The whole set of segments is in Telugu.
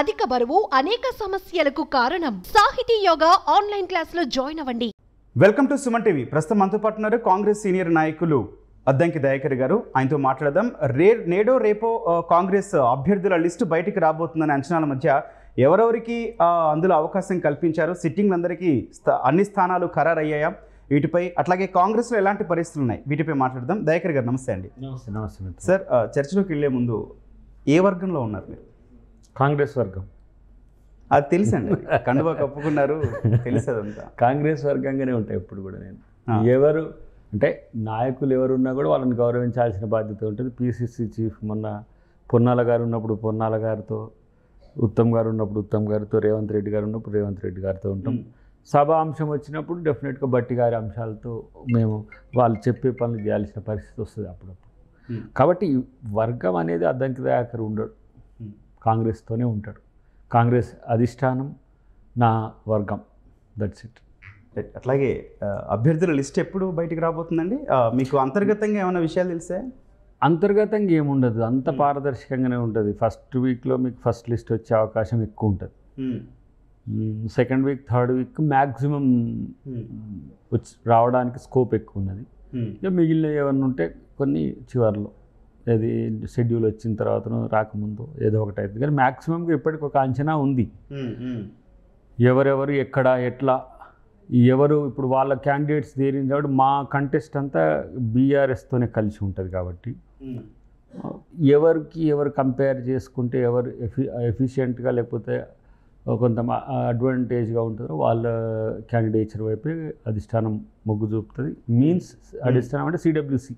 అధిక బరువు అనేక సమస్యలకు కారణం సాహితీ యోగా ఆన్లైన్ క్లాసులో జాయిన్ అవ్వండి. Welcome to Suman TV. ప్రస్తుతం మనతో పాటున్నారు కాంగ్రెస్ సీనియర్ నాయకులు అద్దంకి దయాకర్ గారు. ఆయనతో మాట్లాడదాం. నేడో రేపో కాంగ్రెస్ అభ్యర్థుల లిస్టు బయటికి రాబోతుందనే అంచనాల మధ్య ఎవరెవరికి అందులో అవకాశం కల్పించారు, సిట్టింగ్లందరికీ అన్ని స్థానాలు ఖరారయ్యాయా, వీటిపై అట్లాగే కాంగ్రెస్లో ఎలాంటి పరిస్థితులు ఉన్నాయి, వీటిపై మాట్లాడదాం. దయాకర్ గారు నమస్తే అండి. నమస్తే సార్. చర్చలోకి వెళ్ళే ముందు ఏ వర్గంలో ఉన్నారు మీరు? కాంగ్రెస్ వర్గం అది తెలుసండి, కండువా కప్పుకున్నారు, తెలుసు అదంతా కాంగ్రెస్ వర్గంగానే ఉంటాయి. ఇప్పుడు కూడా నేను ఎవరు అంటే నాయకులు ఎవరున్నా కూడా వాళ్ళని గౌరవించాల్సిన బాధ్యత ఉంటుంది. పిసిసి చీఫ్ మొన్న పొన్నాల గారు ఉన్నప్పుడు పొన్నాల గారితో, ఉత్తమ్ గారు ఉన్నప్పుడు ఉత్తమ్ గారితో, రేవంత్ రెడ్డి గారు ఉన్నప్పుడు రేవంత్ రెడ్డి గారితో ఉంటాం. సభ అంశం వచ్చినప్పుడు డెఫినెట్గా బట్టి గారి అంశాలతో మేము వాళ్ళు చెప్పే పనులు చేయాల్సిన పరిస్థితి వస్తుంది అప్పుడప్పుడు. కాబట్టి వర్గం అనేది అద్దంకి దయాకర్ ఉండడు, కాంగ్రెస్తోనే ఉంటాడు. కాంగ్రెస్ అధిష్టానం నా వర్గం, దట్స్ ఇట్. అట్లాగే అభ్యర్థుల లిస్ట్ ఎప్పుడు బయటకు రాబోతుందండి? మీకు అంతర్గతంగా ఏమైనా విషయాలు తెలిసే? అంతర్గతంగా ఏముండదు, అంత పారదర్శకంగానే ఉంటుంది. ఫస్ట్ వీక్లో మీకు ఫస్ట్ లిస్ట్ వచ్చే అవకాశం ఎక్కువ ఉంటుంది. Second week third week maximum వచ్చి రావడానికి స్కోప్ ఎక్కువ ఉన్నది. ఇక మిగిలిన ఏమన్నా ఉంటే కొన్ని చివరిలో అది షెడ్యూల్ వచ్చిన తర్వాత రాకముందు ఏదో ఒకటి అవుతుంది. కానీ మ్యాక్సిమంగా ఇప్పటికి ఒక అంచనా ఉంది, ఎవరెవరు ఎక్కడ ఎట్లా ఎవరు. ఇప్పుడు వాళ్ళ క్యాండిడేట్స్ తీరిన కాబట్టి మా కంటెస్ట్ అంతా బీఆర్ఎస్తోనే కలిసి ఉంటుంది. కాబట్టి ఎవరికి ఎవరు కంపేర్ చేసుకుంటే ఎవరు ఎఫిషియెంట్గా లేకపోతే కొంత అడ్వాంటేజ్గా ఉంటుందో వాళ్ళ క్యాండిడేచర్ వైపే అధిష్టానం మొగ్గు చూపుతుంది. మీన్స్ అధిష్టానం అంటే సిడబ్ల్యూసి.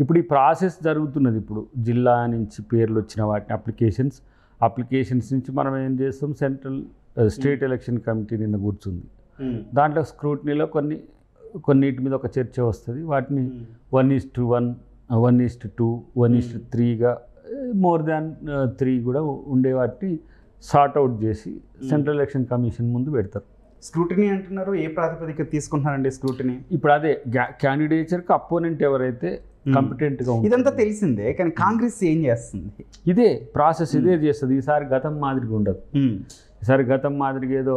ఇప్పుడు ఈ ప్రాసెస్ జరుగుతున్నది. ఇప్పుడు జిల్లా నుంచి పేర్లు వచ్చిన వాటిని అప్లికేషన్స్ నుంచి మనం ఏం చేస్తాం, స్టేట్ ఎలక్షన్ కమిటీ నిన్న కూర్చుంది. దాంట్లో స్క్రూటినీలో కొన్నిటి మీద ఒక చర్చ వస్తుంది. వాటిని 1:1, 1:2, 1:3గా, more than 3 కూడా ఉండే వాటిని సార్ట్అవుట్ చేసి సెంట్రల్ ఎలక్షన్ కమిషన్ ముందు పెడతారు. స్క్రూటినీ అంటున్నారు, ఏ ప్రాతిపదిక తీసుకుంటున్నారండి స్క్రూటినీ? ఇప్పుడు అదే క్యాండిడేచర్కి అపోనెంట్ ఎవరైతే కంపిటెంట్గా ఉంటుంది. ఇదంతా తెలిసిందే, కానీ కాంగ్రెస్ ఏం చేస్తుంది? ఇదే ప్రాసెస్ ఇదే చేస్తుంది. ఈసారి గతం మాదిరిగా ఉండదు. ఈసారి గతం మాదిరిగా ఏదో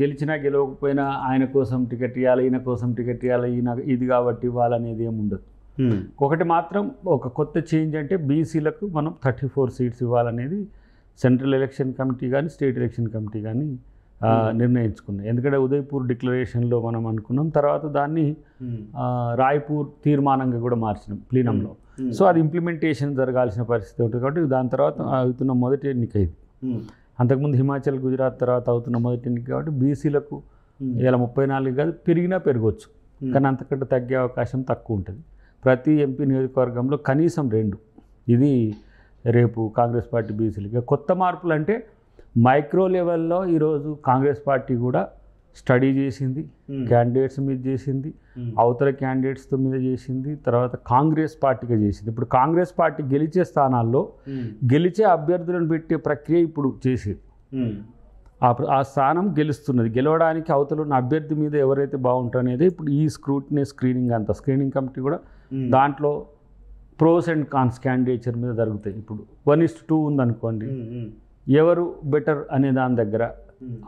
గెలిచినా గెలవకపోయినా ఆయన కోసం టికెట్ ఇవ్వాలి, ఈయన కోసం టికెట్ ఇవ్వాలి, ఈయన ఇది కాబట్టి ఇవ్వాలనేది ఏమి ఉండదు. ఒకటి మాత్రం ఒక కొత్త చేంజ్ అంటే బీసీలకు మనం 34 సీట్స్ ఇవ్వాలనేది సెంట్రల్ ఎలక్షన్ కమిటీ కానీ స్టేట్ ఎలక్షన్ కమిటీ కానీ నిర్ణయించుకున్నాం. ఎందుకంటే ఉదయపూర్ డిక్లరేషన్లో మనం అనుకున్నాం, తర్వాత దాన్ని రాయ్పూర్ తీర్మానంగా కూడా మార్చినాం ప్లీనంలో. సో అది ఇంప్లిమెంటేషన్ జరగాల్సిన పరిస్థితి ఉంటుంది. కాబట్టి దాని తర్వాత అవుతున్న మొదటి ఎన్నిక ఇది. అంతకుముందు హిమాచల్ గుజరాత్ తర్వాత అవుతున్న మొదటి ఎన్నిక. కాబట్టి బీసీలకు ఇలా 34 కాదు, పెరిగినా పెరగవచ్చు, కానీ అంతకంటే తగ్గే అవకాశం తక్కువ ఉంటుంది. ప్రతి ఎంపీ నియోజకవర్గంలో కనీసం 2. ఇది రేపు కాంగ్రెస్ పార్టీ బీసీలకి కొత్త మార్పులు. అంటే మైక్రో లెవెల్లో ఈరోజు కాంగ్రెస్ పార్టీ కూడా స్టడీ చేసింది, క్యాండిడేట్స్ మీద చేసింది, అవతల క్యాండిడేట్స్తో మీద చేసింది, తర్వాత కాంగ్రెస్ పార్టీగా చేసింది. ఇప్పుడు కాంగ్రెస్ పార్టీ గెలిచే స్థానాల్లో గెలిచే అభ్యర్థులను పెట్టే ప్రక్రియ ఇప్పుడు చేసేది. ఆ స్థానం గెలుస్తున్నది, గెలవడానికి అవతల ఉన్న అభ్యర్థి మీద ఎవరైతే బాగుంటారనేది ఇప్పుడు ఈ స్క్రీనింగ్ అంతా స్క్రీనింగ్ కమిటీ కూడా దాంట్లో ప్రోస్ అండ్ కాన్స్ క్యాండిడేచర్ మీద జరుగుతాయి. ఇప్పుడు 1:2 ఉందనుకోండి, ఎవరు బెటర్ అనే దాని దగ్గర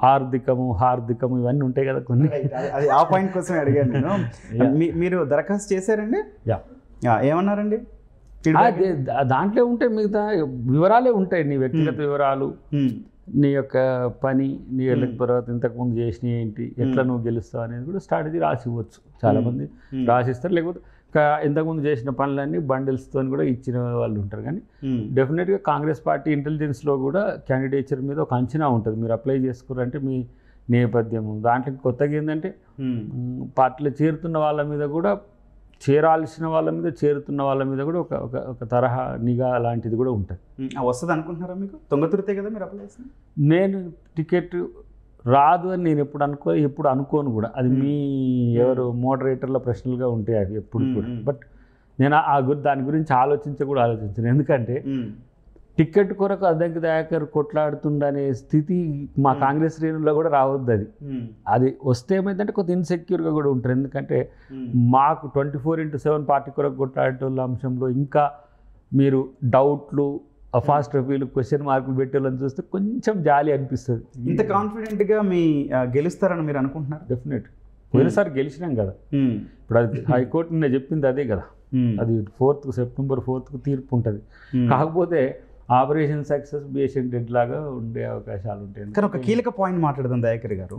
హార్దికము ఇవన్నీ ఉంటాయి కదా కొన్ని. అది ఆ పాయింట్ కోసమే అడిగాను నేను. మీరు దరఖాస్తు చేశారండి? ఏమన్నారండి? దాంట్లో ఉంటాయి, మిగతా వివరాలే ఉంటాయి. నీ వ్యక్తిగత వివరాలు, నీ యొక్క పని, నీ తర్వాత ఇంతకుముందు చేసిన ఏంటి, ఎట్లా నువ్వు గెలుస్తావు అనేది కూడా స్ట్రాటజీ రాసి ఇవ్వచ్చు. చాలామంది రాసిస్తారు, లేకపోతే ఇంతకుముందు చేసిన పనులన్నీ బండిల్స్తో కూడా ఇచ్చిన వాళ్ళు ఉంటారు. కానీ డెఫినెట్గా కాంగ్రెస్ పార్టీ ఇంటెలిజెన్స్లో కూడా క్యాండిడేచర్ మీద ఒక అంచనా ఉంటుంది. మీరు అప్లై చేసుకురంటే మీ నేపథ్యము. దాంట్లో కొత్తగా ఏంటంటే పార్టీలో చేరుతున్న వాళ్ళ మీద కూడా, చేరాల్సిన వాళ్ళ మీద, చేరుతున్న వాళ్ళ మీద కూడా ఒక ఒక తరహా నిఘా లాంటిది కూడా ఉంటుంది. వస్తుంది అనుకుంటున్నారా మీకు? తొంగతురితే కదా మీరు అప్లై చేసింది. నేను టికెట్ రాదు అని నేను ఎప్పుడు అనుకోను కూడా. అది మీ ఎవరు మోడరేటర్ల ప్రశ్నలుగా ఉంటాయి అవి ఎప్పుడు కూడా. బట్ నేను దాని గురించి ఆలోచించాను. ఎందుకంటే టికెట్ కొరకు అద్దంకి దయాకర్ కొట్లాడుతుండనే స్థితి మా కాంగ్రెస్ శ్రేణుల్లో కూడా రావద్దు. అది వస్తే ఏమైందంటే కొంత ఇన్సెక్యూర్గా కూడా ఉంటారు. ఎందుకంటే మాకు 24/7 పార్టీ కొరకు కొట్లాడే అంశంలో ఇంకా మీరు డౌట్లు, ఆ ఫాస్ట్ ట్రాక్లు క్వశ్చన్ మార్కులు పెట్టాలని చూస్తే కొంచెం జాలి అనిపిస్తుంది. ఇంత కాన్ఫిడెంట్గా మీ గెలుస్తారని మీరు అనుకుంటున్నారు? డెఫినెట్. పోయినసారి గెలిచినాం కదా, ఇప్పుడు అది హైకోర్టు నిన్న చెప్పింది అదే కదా, అది సెప్టెంబర్ 4కు తీర్పు ఉంటుంది. కాకపోతే ఆపరేషన్ సక్సెస్ బేషన్ డెడ్ లాగా ఉండే అవకాశాలు ఉంటాయి. కానీ ఒక కీలక పాయింట్ మాట్లాడదాం దయాకర్ గారు.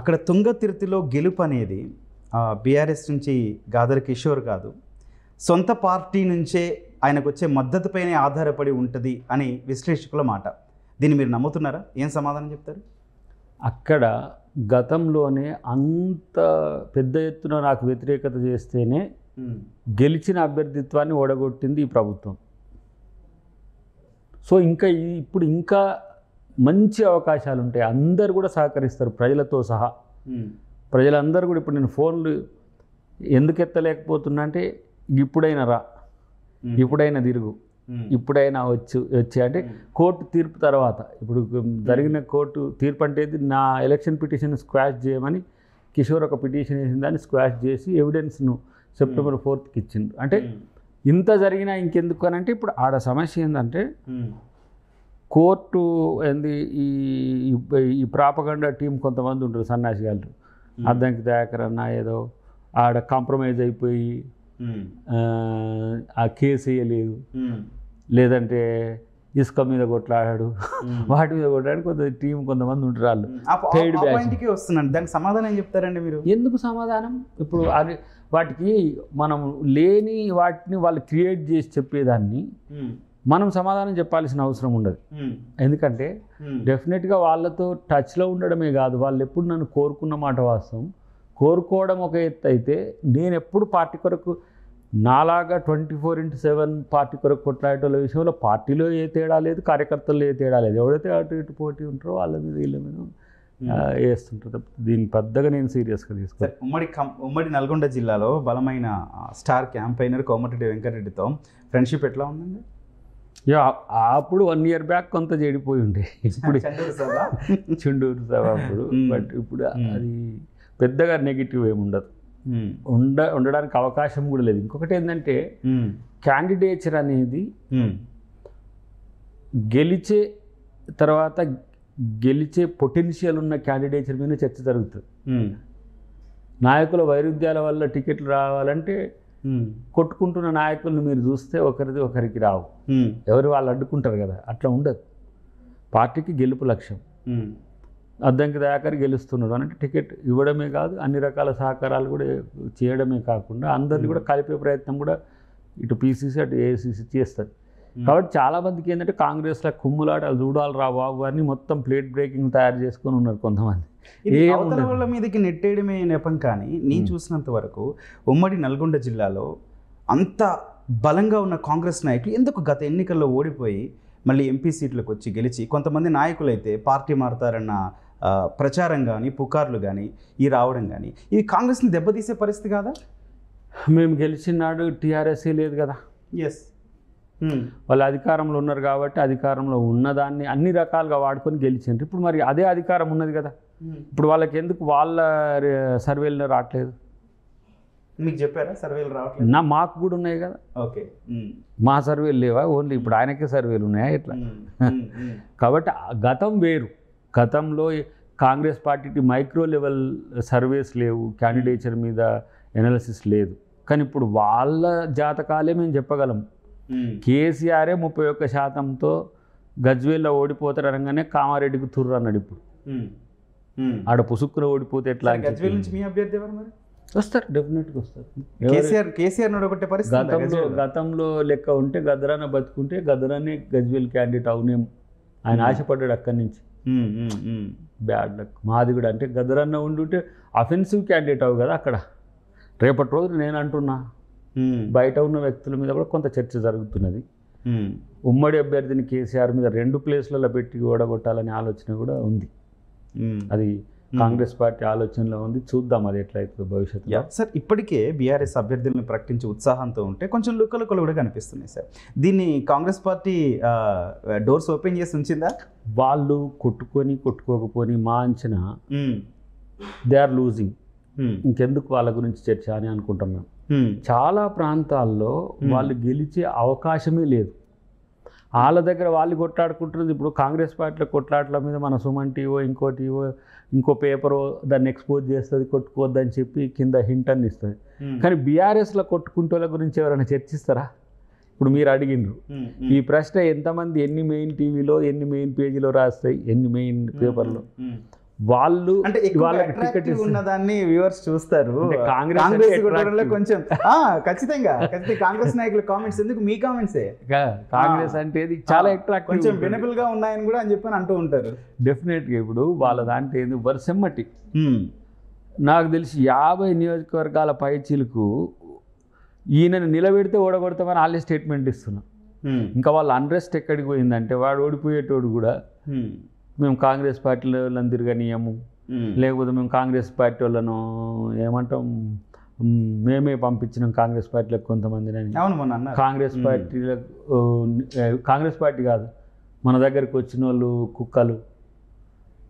అక్కడ తుంగతిరుతిలో గెలుపు అనేది బీఆర్ఎస్ నుంచి గాదర్ కిషోర్ కాదు, సొంత పార్టీ నుంచే ఆయనకు వచ్చే మద్దతుపైనే ఆధారపడి ఉంటుంది అని విశ్లేషకుల మాట. దీన్ని మీరు నమ్ముతున్నారా? ఏం సమాధానం చెప్తారు? అక్కడ గతంలోనే అంత పెద్ద ఎత్తున నాకు వ్యతిరేకత చేస్తేనే గెలిచిన అభ్యర్థిత్వాన్ని ఓడగొట్టింది ఈ ప్రభుత్వం. సో ఇప్పుడు ఇంకా మంచి అవకాశాలు ఉంటాయి. అందరు కూడా సహకరిస్తారు, ప్రజలతో సహా ప్రజలందరూ కూడా. ఇప్పుడు నేను ఫోన్లు ఎందుకు ఎత్తలేకపోతున్నా అంటే, ఇప్పుడైనా రా, ఇప్పుడైనా తిరుగు, ఇప్పుడైనా వచ్చి అంటే కోర్టు తీర్పు తర్వాత. ఇప్పుడు జరిగిన కోర్టు తీర్పు అంటే నా ఎలక్షన్ పిటిషన్ స్క్వాష్ చేయమని కిషోర్ ఒక పిటిషన్ వేసిన దాన్ని స్క్వాష్ చేసి ఎవిడెన్స్ను సెప్టెంబర్ 4కి ఇచ్చిండు. అంటే ఇంత జరిగినా ఇంకెందుకు అని అంటే, ఇప్పుడు ఆడ సమస్య ఏంటంటే కోర్టు ఏంది, ఈ ప్రాపగండా టీం కొంతమంది ఉంటారు సన్నాసిగాళ్ళు, అద్దంకి దయాకర్ అన్న ఏదో ఆడ కాంప్రమైజ్ అయిపోయి ఆ కేసు వేయలేదు, లేదంటే ఇసుక మీద కొట్లాడాడు, వాటి మీద కొట్లాడు, కొంత టీం కొంతమంది ఉంటారు వాళ్ళు పెయిడ్ బ్యాచ్ వస్తున్నాడు. దానికి సమాధానం చెప్తారండి మీరు? ఎందుకు సమాధానం? ఇప్పుడు అది వాటికి మనం లేని వాటిని వాళ్ళు క్రియేట్ చేసి చెప్పేదాన్ని మనం సమాధానం చెప్పాల్సిన అవసరం ఉండదు. ఎందుకంటే డెఫినెట్గా వాళ్ళతో టచ్లో ఉండడమే కాదు, వాళ్ళు ఎప్పుడు నన్ను కోరుకున్న మాట వాస్తవం. కోరుకోవడం ఒక ఎత్తు అయితే, నేను ఎప్పుడు పార్టీ కొరకు నాలాగా 24/7 పార్టీ కొరకు కొట్లాడేటోళ్ళ విషయంలో పార్టీలో ఏ తేడా లేదు, కార్యకర్తల్లో ఏ తేడా లేదు. ఎవరైతే అటు ఇటు పోటీ ఉంటారో వాళ్ళ మీద వీళ్ళ మీద వేస్తుంటారు. దీన్ని పెద్దగా నేను సీరియస్గా తీసుకుంటాను. ఉమ్మడి నల్గొండ జిల్లాలో బలమైన స్టార్ క్యాంపెయినర్ కోమటిరెడ్డి వెంకటరెడ్డితో ఫ్రెండ్షిప్ ఎట్లా ఉందండి? అప్పుడు 1 year బ్యాక్ కొంత చెడిపోయి ఉండే, ఇప్పుడు చుండూరు సభ అప్పుడు. బట్ ఇప్పుడు అది పెద్దగా నెగిటివ్ ఏమి ఉండదు, ఉండడానికి అవకాశం కూడా లేదు. ఇంకొకటి ఏంటంటే క్యాండిడేచర్ అనేది గెలిచే తర్వాత గెలిచే పొటెన్షియల్ ఉన్న క్యాండిడేచర్ మీద చర్చ జరుగుతుంది. నాయకుల వైరుధ్యాల వల్ల టికెట్లు రావాలంటే కొట్టుకుంటున్న నాయకులను మీరు చూస్తే ఒకరికి రావు, ఎవరు వాళ్ళు అడ్డుకుంటారు కదా, అట్లా ఉండదు. పార్టీకి గెలుపు లక్ష్యం. అద్దంకి దయాకర్ గెలుస్తున్నాడు అంటే టికెట్ ఇవ్వడమే కాదు, అన్ని రకాల సహకారాలు కూడా చేయడమే కాకుండా అందరినీ కూడా కలిపే ప్రయత్నం కూడా ఇటు పీసీసీ అటు ఏసీసీ చేస్తారు. కాబట్టి చాలామందికి ఏంటంటే కాంగ్రెస్లో కుమ్ములాట చూడాలి రా బాబు అని మొత్తం ప్లేట్ బ్రేకింగ్ తయారు చేసుకొని ఉన్నారు కొంతమంది. వాళ్ళ మీదకి నెట్టేయడమే నెపం. కానీ నేను చూసినంత వరకు ఉమ్మడి నల్గొండ జిల్లాలో అంత బలంగా ఉన్న కాంగ్రెస్ నాయకులు ఎందుకు గత ఎన్నికల్లో ఓడిపోయి మళ్ళీ ఎంపీ సీట్లకు వచ్చి గెలిచి, కొంతమంది నాయకులైతే పార్టీ మారుతారన్న ప్రచారం కానీ పుకార్లు కానీ ఈ రావడం కానీ, ఇది కాంగ్రెస్ని దెబ్బతీసే పరిస్థితి కాదా? మేము గెలిచినాడు టీఆర్ఎస్ఏ లేదు కదా. ఎస్, వాళ్ళు అధికారంలో ఉన్నారు కాబట్టి అధికారంలో ఉన్నదాన్ని అన్ని రకాలుగా వాడుకొని గెలిచారు. ఇప్పుడు మరి అదే అధికారం ఉన్నది కదా, ఇప్పుడు వాళ్ళకి ఎందుకు వాళ్ళ సర్వేలు రావట్లేదు? మీకు చెప్పారా సర్వేలు రావట్లేదు? నా మాకు కూడా ఉన్నాయి కదా. ఓకే, మా సర్వేలు లేవా? ఓన్లీ ఇప్పుడు ఆయనకే సర్వేలు ఉన్నాయా ఇట్లా? కాబట్టి గతం వేరు. గతంలో కాంగ్రెస్ పార్టీకి మైక్రో లెవెల్ సర్వేస్ లేవు, క్యాండిడేచర్ మీద ఎనాలిసిస్ లేదు. కానీ ఇప్పుడు వాళ్ళ జాతకాలే మేము చెప్పగలం. కేసీఆరే 31%తో గజ్వేల్లో ఓడిపోతారు అనగానే కామారెడ్డికి తుర్రు అన్నాడు. ఇప్పుడు ఆడ పుసుక్కున ఓడిపోతే ఎట్లా? గజ్వేల్ నుంచి మీ అభ్యర్థి ఎవరు మరి వస్తారు? డెఫినెట్గా వస్తారు. గతంలో లెక్క ఉంటే గదరాన బతుకుంటే గదరానే గజ్వేల్ క్యాండిడేట్ అవునేమో ఆయన ఆశపడ్డాడు. అక్కడి నుంచి బ్యాడ్ లక్ మాది కూడా. అంటే గదరాన్న ఉండుంటే అఫెన్సివ్ క్యాండిడేట్ అవు కదా అక్కడ. రేపటి రోజు నేను అంటున్నా బయట ఉన్న వ్యక్తుల మీద కూడా కొంత చర్చ జరుగుతున్నది. ఉమ్మడి అభ్యర్థిని కేసీఆర్ మీద 2 places పెట్టి ఓడగొట్టాలనే ఆలోచన కూడా ఉంది. అది కాంగ్రెస్ పార్టీ ఆలోచనలో ఉంది. చూద్దాం అది ఎట్లయితే భవిష్యత్తులో. సార్, ఇప్పటికే బీఆర్ఎస్ అభ్యర్థులను ప్రకటించే ఉత్సాహంతో ఉంటే కొంచెం లుక్కలు కూడా కనిపిస్తున్నాయి సార్. దీన్ని కాంగ్రెస్ పార్టీ డోర్స్ ఓపెన్ చేసి ఉంచిందా? వాళ్ళు కొట్టుకోకపోని మా అంచనా దే ఆర్ లూజింగ్. ఇంకెందుకు వాళ్ళ గురించి చర్చ అని అనుకుంటాం మేము. చాలా ప్రాంతాల్లో వాళ్ళు గెలిచే అవకాశమే లేదు. వాళ్ళ దగ్గర వాళ్ళు కొట్లాడుకుంటుంది. ఇప్పుడు కాంగ్రెస్ పార్టీలో కొట్లాటల మీద మన సుమన్ టీవో ఇంకో పేపరో దాన్ని ఎక్స్పోజ్ చేస్తుంది, కొట్టుకోవద్దని చెప్పి కింద హింట్ అని ఇస్తుంది. కానీ బీఆర్ఎస్లో కొట్టుకుంటోళ్ళ గురించి ఎవరైనా చర్చిస్తారా? ఇప్పుడు మీరు అడిగినరు ఈ ప్రశ్న, ఎంతమంది ఎన్ని మెయిన్ టీవీలో ఎన్ని మెయిన్ పేజీలో రాస్తాయి, ఎన్ని మెయిన్ పేపర్లో వాళ్ళు అంటే టికెట్ ఉన్నదాన్ని వ్యూవర్స్ చూస్తారు. కొంచెం ఖచ్చితంగా కాంగ్రెస్ నాయకుల కామెంట్స్ ఎందుకు మీ కామెంట్సే, కాంగ్రెస్ అంటే చాలా అట్రాక్టివ్ కొంచెం వినబుల్ గా ఉన్నాయని కూడా అని చెప్పి అంటూ ఉంటారు. డెఫినెట్ గా ఇప్పుడు వాళ్ళ దాంట్లో ఏంది వరుసెమ్మటి నాకు తెలిసి 50 నియోజకవర్గాల పైచీలకు ఈయనను నిలబెడితే ఓడగొడతామని వాళ్ళే స్టేట్మెంట్ ఇస్తున్నారు. ఇంకా వాళ్ళ అండ్రెస్ట్ ఎక్కడికి పోయిందంటే వాడు ఓడిపోయేటోడు కూడా మేము కాంగ్రెస్ పార్టీలో వాళ్ళని తిరగనీయము, లేకపోతే మేము కాంగ్రెస్ పార్టీ వాళ్ళను ఏమంటాం మేమే పంపించినాం కాంగ్రెస్ పార్టీలకు కొంతమందిని అని, కాంగ్రెస్ పార్టీ కాదు మన దగ్గరికి వచ్చిన వాళ్ళు కుక్కలు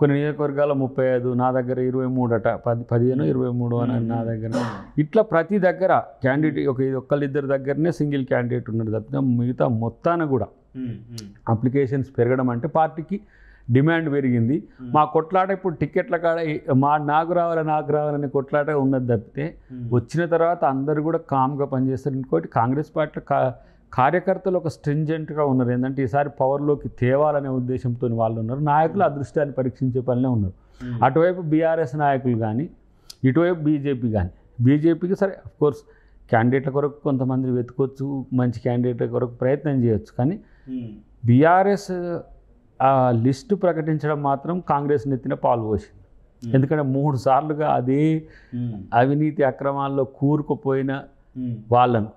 కొన్ని నియోజకవర్గాల్లో 35, నా దగ్గర 23 అట, 15, 23 అని నా దగ్గర. ఇట్లా ప్రతి దగ్గర క్యాండిడేట్ ఒక్కళ్ళిద్దరి దగ్గరనే సింగిల్ క్యాండిడేట్ ఉన్నాడు తప్పితే మిగతా మొత్తాన కూడా అప్లికేషన్స్ పెరగడం అంటే పార్టీకి డిమాండ్ పెరిగింది. మా కొట్లాట ఇప్పుడు టికెట్ల కాడ నాకు రావాలనే కొట్లాట ఉన్నది తప్పితే వచ్చిన తర్వాత అందరు కూడా కామ్గా పనిచేస్తారు. ఇంకోటి కాంగ్రెస్ పార్టీలో కార్యకర్తలు ఒక స్ట్రింజెంట్గా ఉన్నారు, ఏంటంటే ఈసారి పవర్లోకి తేవాలనే ఉద్దేశంతో వాళ్ళు ఉన్నారు. నాయకులు అదృష్టాన్ని పరీక్షించే పనిలో ఉన్నారు. అటువైపు బీఆర్ఎస్ నాయకులు కానీ ఇటువైపు బీజేపీ కానీ, బీజేపీకి సరే అఫ్కోర్స్ క్యాండిడేట్ల కొరకు కొంతమంది వెతుకోవచ్చు, మంచి క్యాండిడేట్ల కొరకు ప్రయత్నం చేయవచ్చు. కానీ బీఆర్ఎస్ లిస్టు ప్రకటించడం మాత్రం కాంగ్రెస్ నెత్తిన పాలు పోసింది. ఎందుకంటే 3 సార్లుగా అదే అవినీతి అక్రమాల్లో కూరుకుపోయిన వాళ్ళను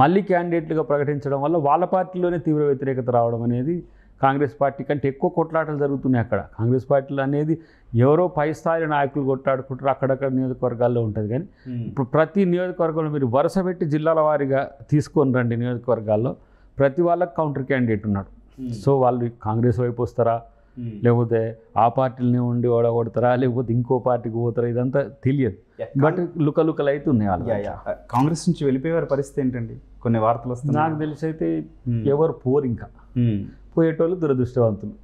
మళ్ళీ క్యాండిడేట్లుగా ప్రకటించడం వల్ల వాళ్ళ పార్టీలోనే తీవ్ర వ్యతిరేకత రావడం అనేది, కాంగ్రెస్ పార్టీ కంటే ఎక్కువ కొట్లాటలు జరుగుతున్నాయి అక్కడ. కాంగ్రెస్ పార్టీలు అనేది ఎవరో పై స్థాయి నాయకులు కొట్లాడుకుంటారు, అక్కడక్కడ నియోజకవర్గాల్లో ఉంటుంది. కానీ ఇప్పుడు ప్రతి నియోజకవర్గంలో మీరు వరుస పెట్టి జిల్లాల వారీగా తీసుకొని రండి, నియోజకవర్గాల్లో ప్రతి వాళ్ళకి కౌంటర్ క్యాండిడేట్ ఉన్నాడు. సో వాళ్ళు కాంగ్రెస్ వైపు వస్తారా, లేకపోతే ఆ పార్టీలని ఉండి ఓడగొడతారా, లేకపోతే ఇంకో పార్టీకి పోతారా, ఇదంతా తెలియదు. బట్ లుకలుకలు అయితే ఉన్నాయి వాళ్ళు. కాంగ్రెస్ నుంచి వెళ్ళిపోయేవారి పరిస్థితి ఏంటండి? కొన్ని వార్తలు వస్తున్నాయి నాకు తెలిసి. అయితే ఎవరు పోరు, ఇంకా పోయేటోళ్ళు దురదృష్టవంతులు,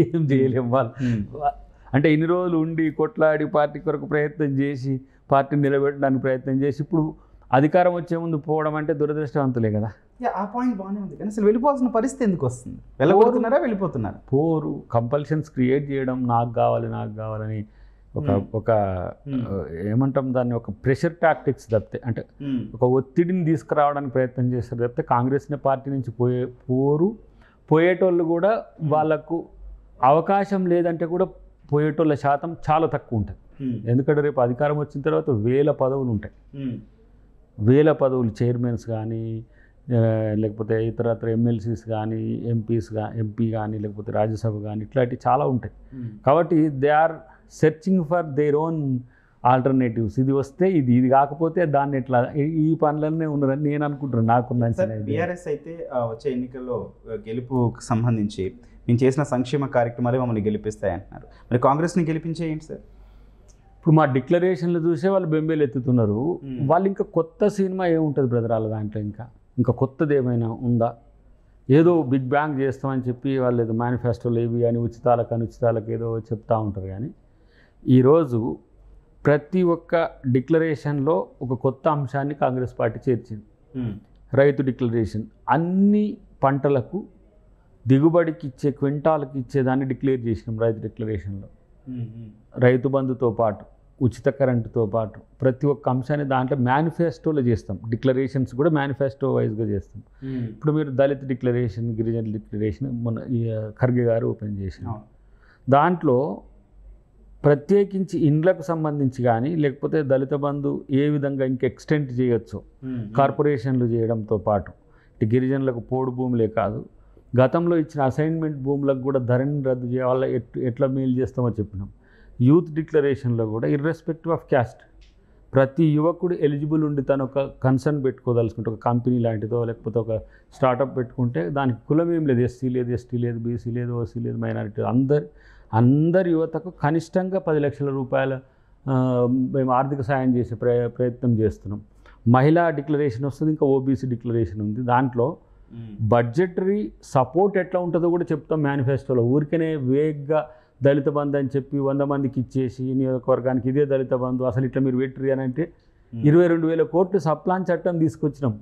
ఏం చేయలేము వాళ్ళు. అంటే ఇన్ని రోజులు ఉండి కొట్లాడి పార్టీ కొరకు ప్రయత్నం చేసి పార్టీని నిలబెట్టడానికి ప్రయత్నం చేసి ఇప్పుడు అధికారం వచ్చే ముందు పోవడం అంటే దురదృష్టవంతులే కదా. ఆ పాయింట్ బాగానే ఉంది, కానీ అసలు వెళ్ళిపోవాల్సిన పరిస్థితి ఎందుకు వస్తుంది? వెళ్ళగొడుతున్నారా, వెళ్ళిపోతున్నారు, పోరు కంపల్షన్స్ క్రియేట్ చేయడం, నాకు కావాలని ఒక ఏమంటాం దాన్ని, ఒక ప్రెషర్ టాక్టిక్స్ తప్పితే, అంటే ఒక ఒత్తిడిని తీసుకురావడానికి ప్రయత్నం చేస్తారు తప్పితే కాంగ్రెస్ పార్టీ నుంచి పోయేటోళ్ళు కూడా వాళ్ళకు అవకాశం లేదంటే కూడా పోయేటోళ్ళ శాతం చాలా తక్కువ ఉంటుంది. ఎందుకంటే రేపు అధికారం వచ్చిన తర్వాత 1000 పదవులు ఉంటాయి, 1000 పదవులు చైర్మన్స్ కానీ, లేకపోతే ఇతరత్ర ఎమ్మెల్సీస్ కానీ, ఎంపీ కానీ, లేకపోతే రాజ్యసభ కానీ, ఇట్లాంటివి చాలా ఉంటాయి. కాబట్టి they are searching for their own alternatives. ఇది వస్తే ఇది కాకపోతే దాన్ని ఎట్లా, ఈ పనులన్నీ ఉన్నారని నేను అనుకుంటున్నాను. నాకు బీఆర్ఎస్ అయితే వచ్చే ఎన్నికల్లో గెలుపుకు సంబంధించి నేను చేసిన సంక్షేమ కార్యక్రమాలే మమ్మల్ని గెలిపిస్తాయి అంటున్నారు, మరి కాంగ్రెస్ని గెలిపించే ఏంటి సార్? ఇప్పుడు మా డిక్లరేషన్లు చూసే వాళ్ళు బెంబేలు ఎత్తుతున్నారు. వాళ్ళు ఇంకా కొత్త సినిమా ఏముంటుంది బ్రదర్ వాళ్ళ దాంట్లో, ఇంకా కొత్తది ఏమైనా ఉందా? ఏదో బిగ్ బ్యాంగ్ చేస్తామని చెప్పి వాళ్ళు ఏదో మేనిఫెస్టోలు ఏవి అని ఉచితాలకు ఏదో చెప్తూ ఉంటారు. కానీ ఈరోజు ప్రతి ఒక్క డిక్లరేషన్లో ఒక కొత్త అంశాన్ని కాంగ్రెస్ పార్టీ చేర్చింది. రైతు డిక్లరేషన్, అన్ని పంటలకు దిగుబడికి ఇచ్చే క్వింటాల్కి ఇచ్చేదాన్ని డిక్లేర్ చేసినాం రైతు డిక్లరేషన్లో. రైతు బంధుతో పాటు ఉచిత కరెంటుతో పాటు ప్రతి ఒక్క అంశాన్ని దాంట్లో మేనిఫెస్టోలో చేస్తాం. డిక్లరేషన్స్ కూడా మేనిఫెస్టో వైజ్గా చేస్తాం. ఇప్పుడు మీరు దళిత డిక్లరేషన్, గిరిజన డిక్లరేషన్ మన ఖర్గే గారు ఓపెన్ చేసిన దాంట్లో ప్రత్యేకించి ఇండ్లకు సంబంధించి కానీ, లేకపోతే దళిత బంధు ఏ విధంగా ఇంక ఎక్స్టెండ్ చేయొచ్చో కార్పొరేషన్లు చేయడంతో పాటు, గిరిజనులకు పోడు భూములే కాదు గతంలో ఇచ్చిన అసైన్మెంట్ భూములకు కూడా ధరణి రద్దు చేయాలి, ఎట్లా మేలు చేస్తామో చెప్పినాం. యూత్ డిక్లరేషన్లో కూడా ఇర్రెస్పెక్టివ్ ఆఫ్ క్యాస్ట్ ప్రతి యువకుడు ఎలిజిబుల్ ఉండి తను ఒక కన్సర్న్ పెట్టుకోదలుచుకుంటే ఒక కంపెనీ లాంటిదో లేకపోతే ఒక స్టార్టప్ పెట్టుకుంటే దానికి కులం ఏం లేదు, ఎస్సీ లేదు, ఎస్టీ లేదు, బీసీ లేదు, ఓసీ లేదు, మైనారిటీ అందరి యువతకు కనిష్టంగా 10 లక్షల రూపాయల మేము ఆర్థిక సాయం చేసే ప్రయత్నం చేస్తున్నాం. మహిళా డిక్లరేషన్ వస్తుంది, ఇంకా ఓబీసీ డిక్లరేషన్ ఉంది. దాంట్లో బడ్జెటరీ సపోర్ట్ ఎట్లా ఉంటుందో కూడా చెప్తాం మేనిఫెస్టోలో. ఊరికనే వేగ్గా దళిత బంధు అని చెప్పి 100 మందికి ఇచ్చేసి నియోజకవర్గానికి ఇదే దళిత బంధు అసలు ఇట్లా మీరు వెట్రీ అని అంటే 22,000 కోట్లు సప్లాన్ చట్టం తీసుకొచ్చినాం.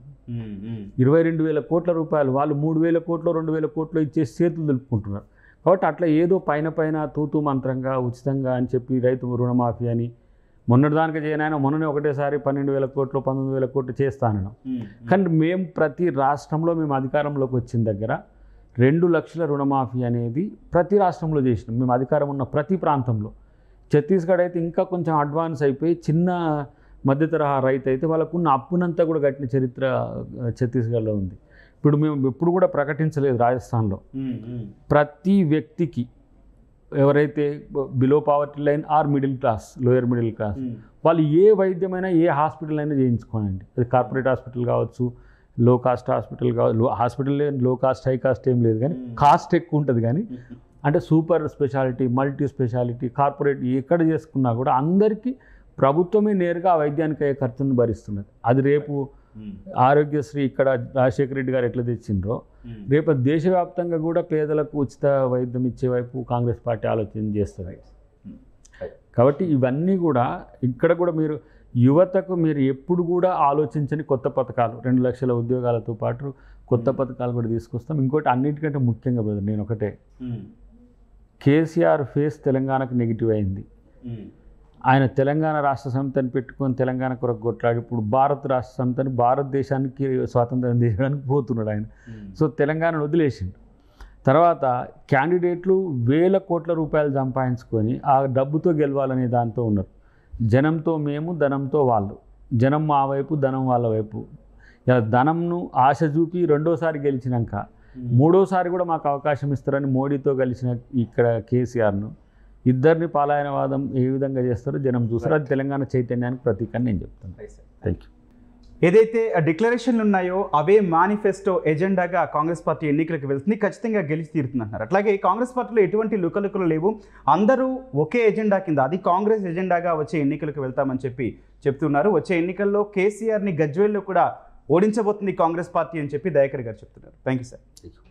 22,000 కోట్ల రూపాయలు వాళ్ళు 3,000 కోట్లు 2,000 కోట్లు ఇచ్చేసి చేతులు దులుపుకుంటున్నారు. కాబట్టి అట్లా ఏదో పైన తూతూ మంత్రంగా ఉచితంగా అని చెప్పి రైతు రుణమాఫీ అని మొన్నటిదానికి చేయనైనా మొన్ననే ఒకటేసారి 12,000 కోట్లు 19,000 కోట్లు చేస్తాను. కానీ మేము ప్రతి రాష్ట్రంలో మేము అధికారంలోకి వచ్చిన దగ్గర 2 లక్షల రుణమాఫీ అనేది ప్రతి రాష్ట్రంలో చేసినాం. మేము అధికారం ఉన్న ప్రతి ప్రాంతంలో ఛత్తీస్గఢ్ అయితే ఇంకా కొంచెం అడ్వాన్స్ అయిపోయి చిన్న మధ్యతరహా రైతు అయితే వాళ్ళకున్న అప్పునంతా కూడా కట్టిన చరిత్ర ఛత్తీస్గఢ్లో ఉంది. ఇప్పుడు మేము ఎప్పుడు కూడా ప్రకటించలేదు. రాజస్థాన్లో ప్రతి వ్యక్తికి ఎవరైతే below poverty line or middle class lower middle class వాళ్ళు ఏ వైద్యమైనా ఏ హాస్పిటల్ అయినా చేయించుకోనండి. అది కార్పొరేట్ హాస్పిటల్ కావచ్చు, లో కాస్ట్ హాస్పిటల్ కావచ్చు. Hospital low cost high cost ఏం లేదు కానీ కాస్ట్ ఎక్కువ ఉంటుంది. కానీ అంటే super speciality, multi speciality, corporate ఎక్కడ చేసుకున్నా కూడా అందరికీ ప్రభుత్వమే నేరుగా ఆ వైద్యానికి అయ్యే ఖర్చును భరిస్తున్నది. అది రేపు ఆరోగ్యశ్రీ ఇక్కడ రాజశేఖర రెడ్డి గారు ఎట్లా తెచ్చిండ్రో రేపు దేశవ్యాప్తంగా కూడా పేదలకు ఉచిత వైద్యం ఇచ్చే వైపు కాంగ్రెస్ పార్టీ ఆలోచన చేస్తుంది. కాబట్టి ఇవన్నీ కూడా ఇక్కడ కూడా మీరు యువతకు మీరు ఎప్పుడు కూడా ఆలోచించని కొత్త పథకాలు 2 లక్షల ఉద్యోగాలతో పాటు కొత్త పథకాలు కూడా తీసుకొస్తాం. ఇంకోటి అన్నిటికంటే ముఖ్యంగా బ్రదర్ నేను ఒకటే, కేసీఆర్ ఫేస్ తెలంగాణకు నెగిటివ్ అయింది. ఆయన తెలంగాణ రాష్ట్ర సమితిని పెట్టుకొని తెలంగాణ కొరకు కొట్లాడి ఇప్పుడు భారత రాష్ట్ర సమితిని భారతదేశానికి స్వాతంత్రం తీయడానికి పోతున్నాడు ఆయన. సో తెలంగాణను వదిలేసిండు. తర్వాత క్యాండిడేట్లు 1,000 కోట్ల రూపాయలు సంపాదించుకొని ఆ డబ్బుతో గెలవాలనే దాంతో ఉన్నారు. జనంతో మేము, ధనంతో వాళ్ళు, జనం మా వైపు, ధనం వాళ్ళ వైపు. ఇలా ధనంను ఆశ చూపి రెండోసారి గెలిచినాక మూడోసారి కూడా మాకు అవకాశం ఇస్తారని మోడీతో కలిసిన ఇక్కడ కేసీఆర్ను ఇద్దరిని పాలాయనవాదం ఏ విధంగా చేస్తారో జనం చూస్తారు. అది తెలంగాణ చైతన్యానికి ప్రతీక అని నేను చెప్తాను. Thank you. ఏదైతే డిక్లరేషన్లు ఉన్నాయో అవే మేనిఫెస్టో ఎజెండాగా కాంగ్రెస్ పార్టీ ఎన్నికలకు వెళ్తుంది, ఖచ్చితంగా గెలిచి తీరుతుందంటున్నారు. అట్లాగే కాంగ్రెస్ పార్టీలో ఎటువంటి లుకలుకలు లేవు, అందరూ ఒకే ఎజెండా కింద, అది కాంగ్రెస్ ఎజెండాగా వచ్చే ఎన్నికలకు వెళ్తామని చెప్పి చెప్తున్నారు. వచ్చే ఎన్నికల్లో కేసీఆర్ని గజ్వేల్లో కూడా ఓడించబోతుంది కాంగ్రెస్ పార్టీ అని చెప్పి దయాకర్ గారు చెప్తున్నారు. Thank you sir.